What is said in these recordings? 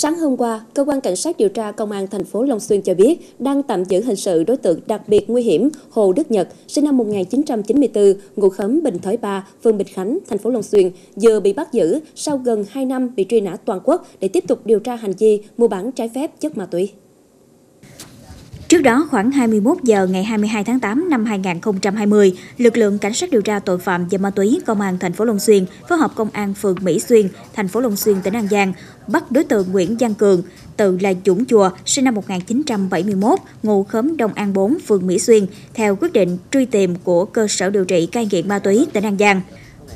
Sáng hôm qua, Cơ quan Cảnh sát điều tra Công an thành phố Long Xuyên cho biết đang tạm giữ hình sự đối tượng đặc biệt nguy hiểm Hồ Đức Nhật, sinh năm 1994, ngụ khóm Bình Thới 3, phường Bình Khánh, thành phố Long Xuyên, vừa bị bắt giữ sau gần 2 năm bị truy nã toàn quốc để tiếp tục điều tra hành vi mua bán trái phép chất ma túy. Trước đó, khoảng 21 giờ ngày 22 tháng 8 năm 2020, lực lượng cảnh sát điều tra tội phạm về ma túy Công an thành phố Long Xuyên phối hợp Công an phường Mỹ Xuyên, thành phố Long Xuyên, tỉnh An Giang bắt đối tượng Nguyễn Giang Cường, tự là Dũng Chùa, sinh năm 1971, ngụ khóm Đông An 4, phường Mỹ Xuyên, theo quyết định truy tìm của cơ sở điều trị cai nghiện ma túy tỉnh An Giang.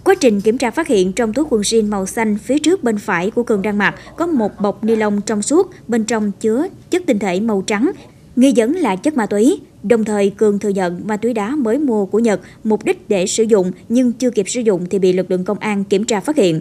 Quá trình kiểm tra phát hiện trong túi quần jean màu xanh phía trước bên phải của Cường đang mặc có một bọc ni lông trong suốt, bên trong chứa chất tinh thể màu trắng, nghi vấn là chất ma túy. Đồng thời, Cường thừa nhận ma túy đá mới mua của Nhật mục đích để sử dụng nhưng chưa kịp sử dụng thì bị lực lượng công an kiểm tra phát hiện.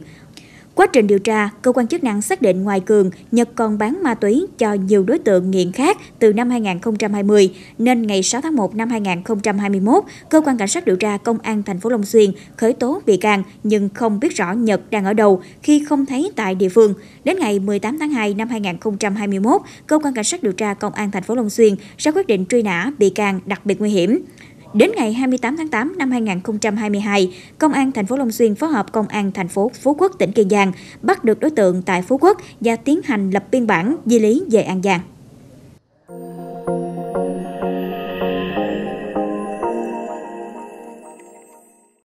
Quá trình điều tra, cơ quan chức năng xác định ngoài Cường, Nhật còn bán ma túy cho nhiều đối tượng nghiện khác từ năm 2020, nên ngày 6 tháng 1 năm 2021, Cơ quan Cảnh sát điều tra Công an thành phố Long Xuyên khởi tố bị can nhưng không biết rõ Nhật đang ở đâu khi không thấy tại địa phương. Đến ngày 18 tháng 2 năm 2021, Cơ quan Cảnh sát điều tra Công an thành phố Long Xuyên ra quyết định truy nã bị can đặc biệt nguy hiểm. Đến ngày 28 tháng 8 năm 2022, Công an thành phố Long Xuyên phối hợp Công an thành phố Phú Quốc, tỉnh Kiên Giang bắt được đối tượng tại Phú Quốc và tiến hành lập biên bản di lý về An Giang.